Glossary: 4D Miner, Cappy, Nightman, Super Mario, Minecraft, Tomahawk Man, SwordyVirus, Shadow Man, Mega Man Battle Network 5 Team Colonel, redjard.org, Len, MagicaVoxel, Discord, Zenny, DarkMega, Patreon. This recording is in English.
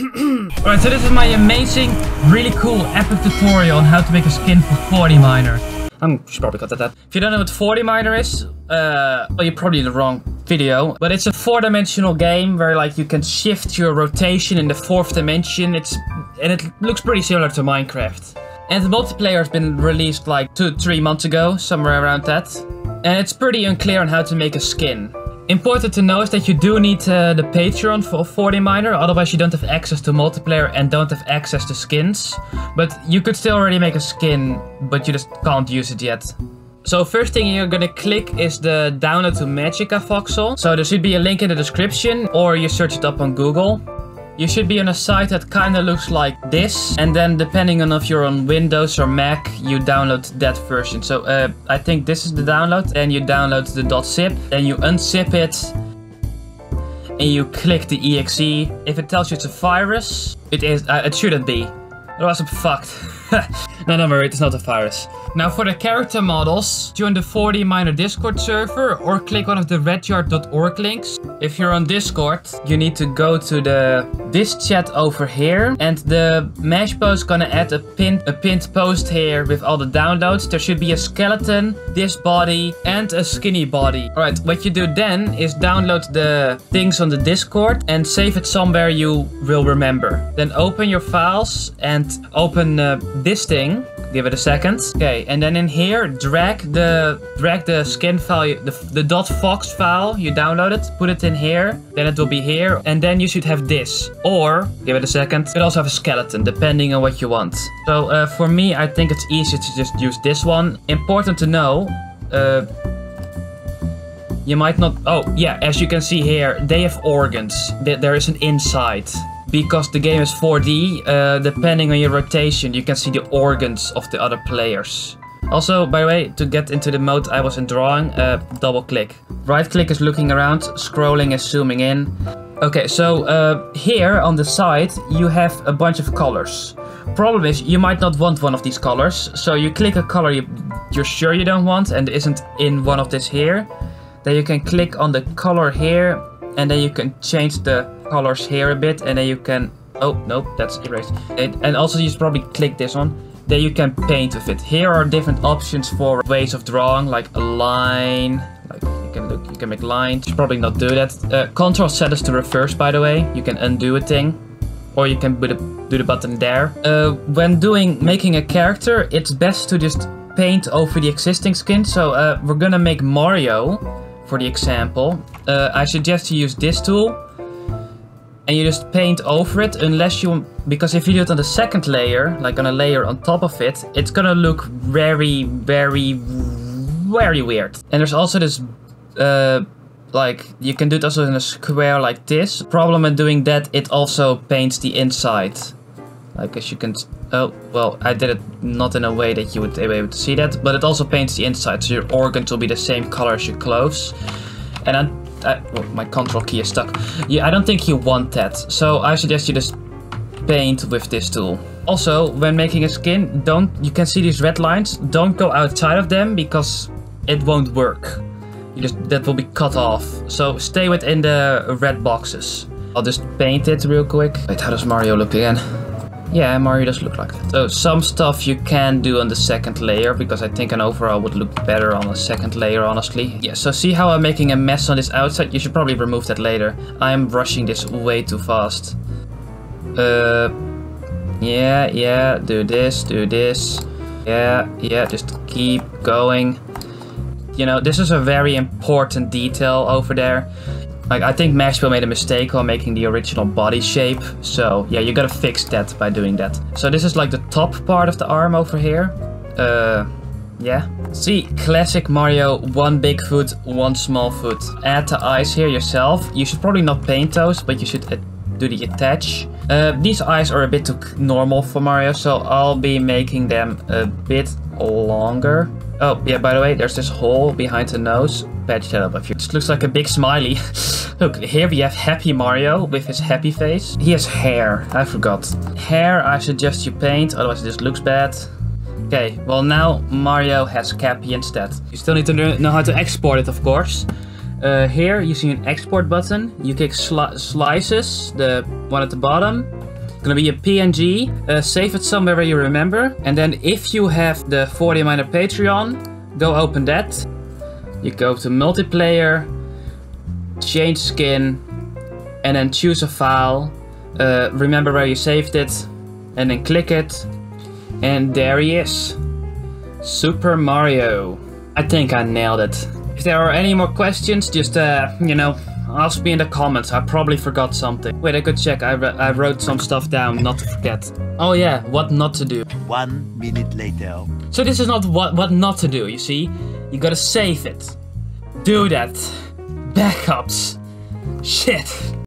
Alright, so this is my amazing, really cool, epic tutorial on how to make a skin for 4D Miner. Should probably cut that out. If you don't know what 4D Miner is, well, you're probably in the wrong video. But it's a four-dimensional game where, like, you can shift your rotation in the fourth dimension. And it looks pretty similar to Minecraft. And the multiplayer has been released like 2-3 months ago, somewhere around that. And it's pretty unclear on how to make a skin. Important to know is that you do need the Patreon for 4D Miner, otherwise you don't have access to multiplayer and don't have access to skins. But you could still already make a skin, but you just can't use it yet. So first thing you're gonna click is the download to MagicaVoxel. So there should be a link in the description, or you search it up on Google. You should be on a site that kinda looks like this, and then depending on if you're on Windows or Mac, you download that version. So I think this is the download, and you download the .zip, then you unzip it, and you click the exe. If it tells you it's a virus, it is. It shouldn't be. Otherwise I'm fucked. No, don't worry, it's not a virus. Now for the character models, join the 4D Miner Discord server or click one of the redjard.org links. If you're on Discord, you need to go to this chat over here, and the mesh post is gonna add a pinned post here with all the downloads. There should be a skeleton, this body, and a skinny body. Alright, what you do then is download the things on the Discord and save it somewhere you will remember. Then open your files and open this thing. Give it a second. Okay, and then in here, drag the skin file, the .fox file you downloaded, put it in here, then it will be here, and then you should have this. Or, give it a second, you could also have a skeleton, depending on what you want. So for me, I think it's easier to just use this one. Important to know, you might not, oh yeah, as you can see here, they have organs. There is an inside. Because the game is 4D, depending on your rotation, you can see the organs of the other players. Also, by the way, to get into the mode I was in drawing, double click. Right click is looking around, scrolling is zooming in. Okay, so here on the side, you have a bunch of colors. Problem is, you might not want one of these colors, so you click a color you're sure you don't want and isn't in one of this here. Then you can click on the color here, and then you can change the colors here a bit, and then you can, oh nope, that's erased. And also you should probably click this one, then you can paint with it. Here are different options for ways of drawing, like a line, like you can make lines. You should probably not do that. Control set us to reverse, by the way. You can undo a thing, or you can do the button there. When making a character, it's best to just paint over the existing skin. So we're gonna make Mario, for the example. I suggest you use this tool. And you just paint over it, because if you do it on the second layer, like on a layer on top of it, it's gonna look very, very, very weird. And there's also this, like, you can do it also in a square like this. Problem with doing that, it also paints the inside. Like, as you can, oh, well, I did it not in a way that you would be able to see that, but it also paints the inside, so your organs will be the same color as your clothes. And well, my control key is stuck. Yeah, I don't think you want that, so I suggest you just paint with this tool. Also, when making a skin, you can see these red lines, don't go outside of them because it won't work. That will be cut off, so stay within the red boxes. I'll just paint it real quick. Wait, how does Mario look again? Yeah, Mario does look like that. So some stuff you can do on the second layer, because I think an overall would look better on a second layer, honestly. Yeah, so see how I'm making a mess on this outside? You should probably remove that later. I'm rushing this way too fast. Yeah, do this. Yeah, just keep going. You know, this is a very important detail over there. Like, I think Maxwell made a mistake on making the original body shape, so yeah, you gotta fix that by doing that. So this is like the top part of the arm over here. Yeah. See, classic Mario, one big foot, one small foot. Add the eyes here yourself. You should probably not paint those, but you should do the attach. These eyes are a bit too normal for Mario, so I'll be making them a bit longer. Oh, yeah, by the way, there's this hole behind the nose. Patch that up if you. This looks like a big smiley. Look, here we have Happy Mario with his happy face. He has hair. I forgot. Hair, I suggest you paint, otherwise this looks bad. Okay, well now Mario has Cappy instead. You still need to know how to export it, of course. Here, you see an export button. You click slices, the one at the bottom. gonna be a PNG, save it somewhere you remember, and then if you have the 4D Miner Patreon, go open that. You go to multiplayer, change skin, and then choose a file, remember where you saved it, and then click it, and there he is, Super Mario. I think I nailed it. If there are any more questions, just you know, ask me in the comments. I probably forgot something. Wait, I could check. I wrote some stuff down, not to forget. Oh yeah, what not to do. 1 minute later. So this is not what not to do, you see? You gotta save it. Do that. Backups. Shit.